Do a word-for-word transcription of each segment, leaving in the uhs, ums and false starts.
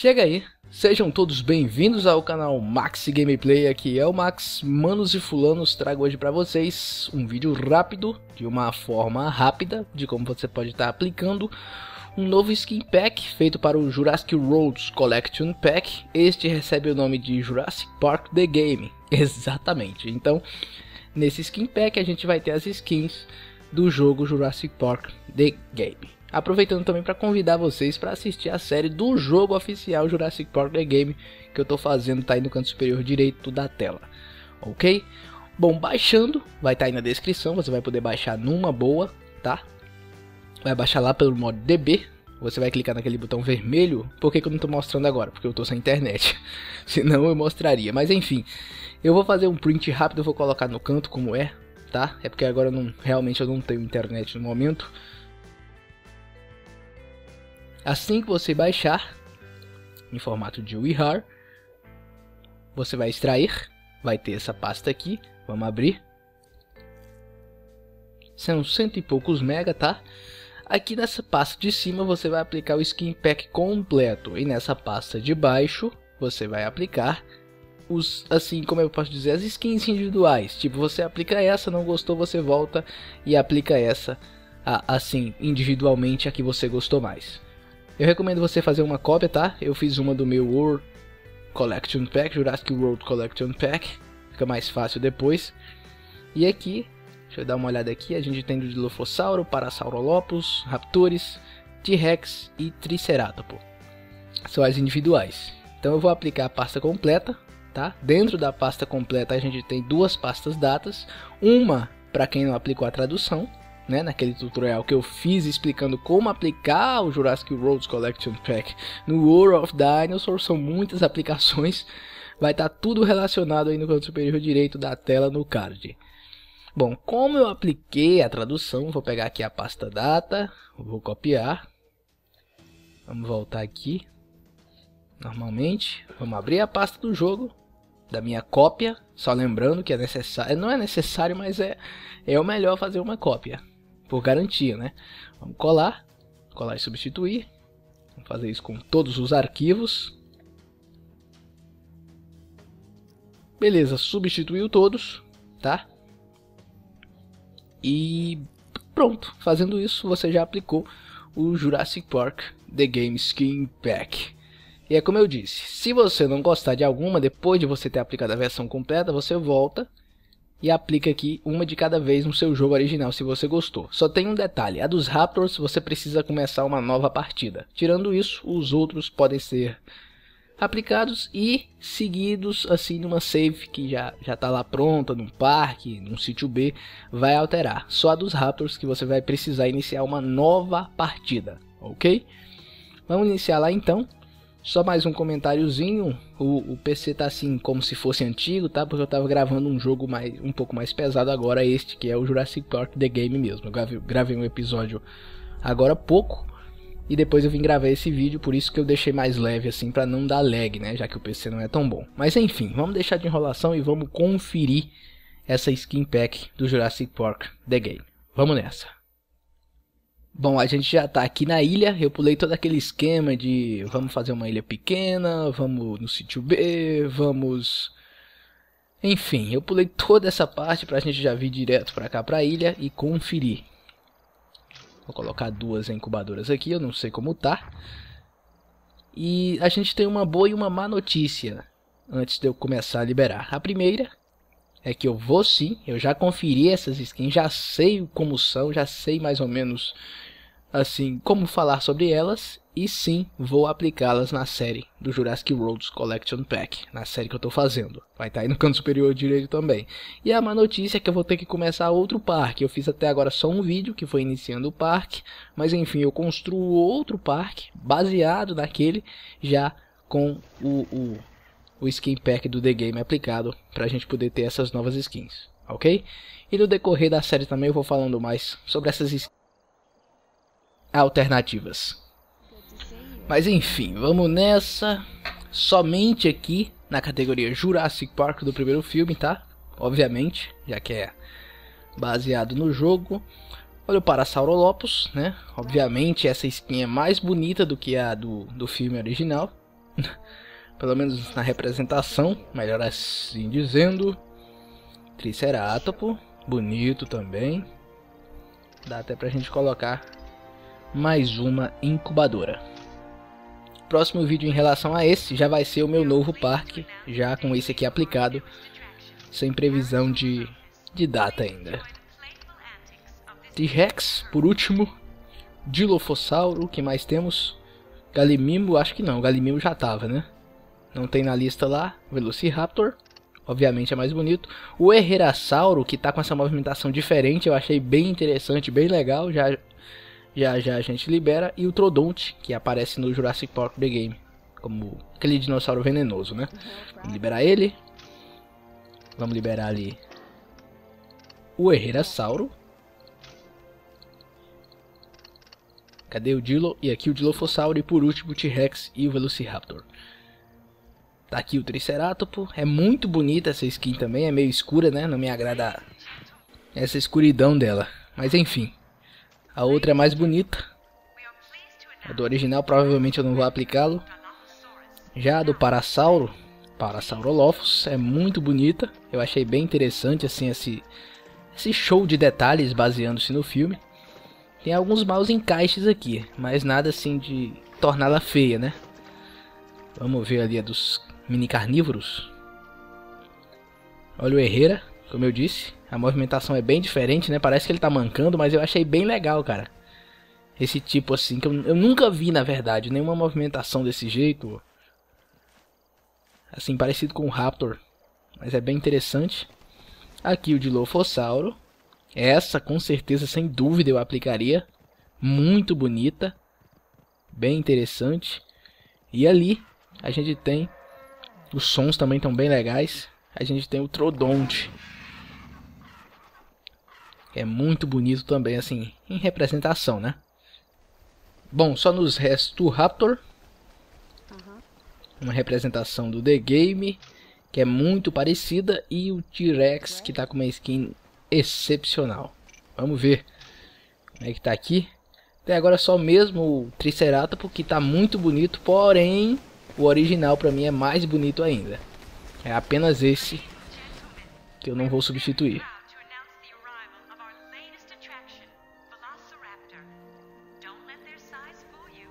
Chega aí, sejam todos bem-vindos ao canal Max Gameplay, aqui é o Max, manos e fulanos, trago hoje para vocês um vídeo rápido, de uma forma rápida, de como você pode estar aplicando um novo skin pack feito para o Jurassic World Collection Pack. Este recebe o nome de Jurassic Park The Game, exatamente. Então, nesse skin pack a gente vai ter as skins do jogo Jurassic Park The Game. Aproveitando também para convidar vocês para assistir a série do jogo oficial Jurassic Park The Game, que eu estou fazendo, tá aí no canto superior direito da tela, ok? Bom, baixando, vai estar tá aí na descrição, você vai poder baixar numa boa, tá? Vai baixar lá pelo modo D B, você vai clicar naquele botão vermelho. Por que, que eu não estou mostrando agora? Porque eu estou sem internet, senão eu mostraria, mas enfim. Eu vou fazer um print rápido, eu vou colocar no canto como é, tá? É porque agora eu não, realmente eu não tenho internet no momento. Assim que você baixar, em formato de W I R, você vai extrair, vai ter essa pasta aqui, vamos abrir. São cento e poucos mega, tá? Aqui nessa pasta de cima você vai aplicar o skin pack completo, e nessa pasta de baixo você vai aplicar os, assim como eu posso dizer, as skins individuais. Tipo, você aplica essa, não gostou, você volta e aplica essa, a, assim, individualmente, a que você gostou mais. Eu recomendo você fazer uma cópia, tá? Eu fiz uma do meu World Collection Pack, Jurassic World Collection Pack. Fica mais fácil depois. E aqui, deixa eu dar uma olhada aqui. A gente tem do Dilophosaurus, Parasaurolophus, Raptores, T-Rex e Tricerátopo. São as individuais. Então eu vou aplicar a pasta completa, tá? Dentro da pasta completa a gente tem duas pastas datas. Uma para quem não aplicou a tradução, né, naquele tutorial que eu fiz explicando como aplicar o Jurassic World Collection Pack no World of Dinosaurs, são muitas aplicações, vai estar tá tudo relacionado aí no canto superior direito da tela no card. Bom, como eu apliquei a tradução, vou pegar aqui a pasta data, vou copiar, vamos voltar aqui, normalmente, vamos abrir a pasta do jogo, da minha cópia, só lembrando que é necessário, não é necessário, mas é, é o melhor fazer uma cópia. Por garantia, né? Vamos colar, colar e substituir. Vamos fazer isso com todos os arquivos. Beleza, substituiu todos, tá? E pronto, fazendo isso você já aplicou o Jurassic Park The Game Skin Pack. E é como eu disse, se você não gostar de alguma, depois de você ter aplicado a versão completa, você volta e aplica aqui uma de cada vez no seu jogo original, se você gostou. Só tem um detalhe, a dos Raptors você precisa começar uma nova partida. Tirando isso, os outros podem ser aplicados e seguidos assim numa save que já já está lá pronta, num parque, num sítio B, vai alterar. Só a dos Raptors que você vai precisar iniciar uma nova partida, ok? Vamos iniciar lá então. Só mais um comentáriozinho, o, o P C tá assim como se fosse antigo, tá? Porque eu tava gravando um jogo mais, um pouco mais pesado agora, este que é o Jurassic Park The Game mesmo. Eu grave, gravei um episódio agora há pouco e depois eu vim gravar esse vídeo, por isso que eu deixei mais leve assim, pra não dar lag, né? Já que o P C não é tão bom. Mas enfim, vamos deixar de enrolação e vamos conferir essa skin pack do Jurassic Park The Game. Vamos nessa! Bom, a gente já tá aqui na ilha, eu pulei todo aquele esquema de vamos fazer uma ilha pequena, vamos no sítio B, vamos... Enfim, eu pulei toda essa parte pra gente já vir direto pra cá pra ilha e conferir. Vou colocar duas incubadoras aqui, eu não sei como tá. E a gente tem uma boa e uma má notícia antes de eu começar a liberar. A primeira é que eu vou sim, eu já conferi essas skins, já sei como são, já sei mais ou menos assim como falar sobre elas. E sim, vou aplicá-las na série do Jurassic World Collection Pack, na série que eu estou fazendo. Vai estar tá aí no canto superior direito também. E a má notícia é que eu vou ter que começar outro parque. Eu fiz até agora só um vídeo que foi iniciando o parque, mas enfim, eu construo outro parque baseado naquele já com o... o o skin pack do The Game aplicado, para a gente poder ter essas novas skins, ok? E no decorrer da série também eu vou falando mais sobre essas skins alternativas. Mas enfim, vamos nessa. Somente aqui na categoria Jurassic Park do primeiro filme, tá? Obviamente, já que é baseado no jogo. Olha o Parasaurolophus, né? Obviamente essa skin é mais bonita do que a do, do filme original. pelo menos na representação, melhor assim dizendo. Tricerátopo, bonito também. Dá até pra gente colocar mais uma incubadora. Próximo vídeo em relação a esse já vai ser o meu novo parque, já com esse aqui aplicado, sem previsão de, de data ainda. T-Rex, por último. Dilophosauro, o que mais temos? Galimimbo, acho que não, Galimimbo já tava, né? Não tem na lista lá. Velociraptor, obviamente é mais bonito. O Herrerasauro, que tá com essa movimentação diferente, eu achei bem interessante, bem legal, já já, já a gente libera. E o Troodonte, que aparece no Jurassic Park The Game, como aquele dinossauro venenoso, né? Vamos liberar ele. Vamos liberar ali o Herrerasauro. Cadê o Dilo? E aqui o Dilophosauro e por último o T-Rex e o Velociraptor. Tá aqui o Tricerátopo. É muito bonita essa skin também, é meio escura, né? Não me agrada essa escuridão dela. Mas enfim, a outra é mais bonita. A do original provavelmente eu não vou aplicá-lo. Já a do Parasauro, Parasaurolophus, é muito bonita. Eu achei bem interessante assim esse, esse show de detalhes baseando-se no filme. Tem alguns maus encaixes aqui, mas nada assim de torná-la feia, né? Vamos ver ali a dos mini carnívoros. Olha o Herrera, como eu disse. A movimentação é bem diferente, né? Parece que ele tá mancando, mas eu achei bem legal, cara. Esse tipo assim, que eu, eu nunca vi, na verdade, nenhuma movimentação desse jeito. Assim, parecido com o Raptor. Mas é bem interessante. Aqui o Dilophosauro. Essa, com certeza, sem dúvida, eu aplicaria. Muito bonita. Bem interessante. E ali, a gente tem... Os sons também estão bem legais. A gente tem o Troodonte. É muito bonito também, assim, em representação, né? Bom, só nos resta o Raptor. Uma representação do The Game, que é muito parecida. E o T-Rex, que tá com uma skin... excepcional. Vamos ver como é que tá aqui. Até agora só mesmo o Triceratopo, que tá muito bonito, porém o original pra mim é mais bonito ainda. É apenas esse que eu não vou substituir.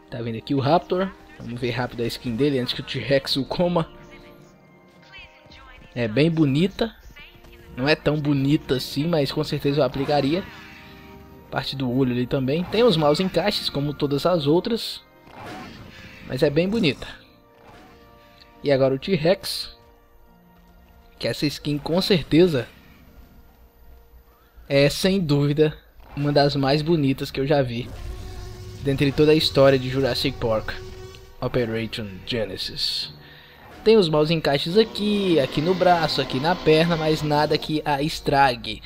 Tá vendo aqui o Raptor. Vamos ver rápido a skin dele antes que o T-Rex o coma. É bem bonita. Não é tão bonita assim, mas com certeza eu aplicaria. Parte do olho ali também. Tem os maus encaixes, como todas as outras. Mas é bem bonita. E agora o T-Rex. Que essa skin com certeza é, sem dúvida, uma das mais bonitas que eu já vi. Dentre toda a história de Jurassic Park Operation Genesis. Tem os maus encaixes aqui, aqui no braço, aqui na perna, mas nada que a estrague.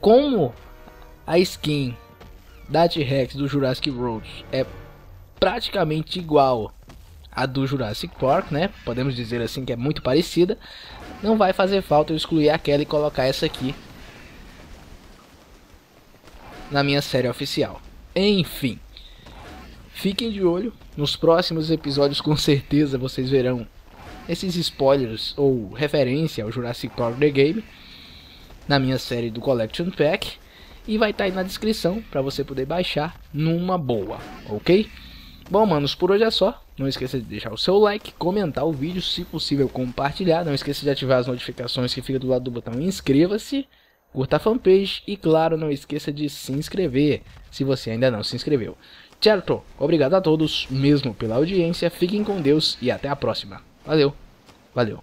Como a skin da T-Rex do Jurassic World é praticamente igual à do Jurassic Park, né? Podemos dizer assim que é muito parecida. Não vai fazer falta eu excluir aquela e colocar essa aqui na minha série oficial. Enfim, fiquem de olho. Nos próximos episódios com certeza vocês verão esses spoilers ou referência ao Jurassic Park The Game na minha série do Collection Pack, e vai estar aí na descrição para você poder baixar numa boa, ok? Bom, manos, por hoje é só. Não esqueça de deixar o seu like, comentar o vídeo, se possível compartilhar. Não esqueça de ativar as notificações que fica do lado do botão inscreva-se, curta a fanpage e, claro, não esqueça de se inscrever se você ainda não se inscreveu. Certo? Obrigado a todos mesmo pela audiência, fiquem com Deus e até a próxima. Valeu, valeu.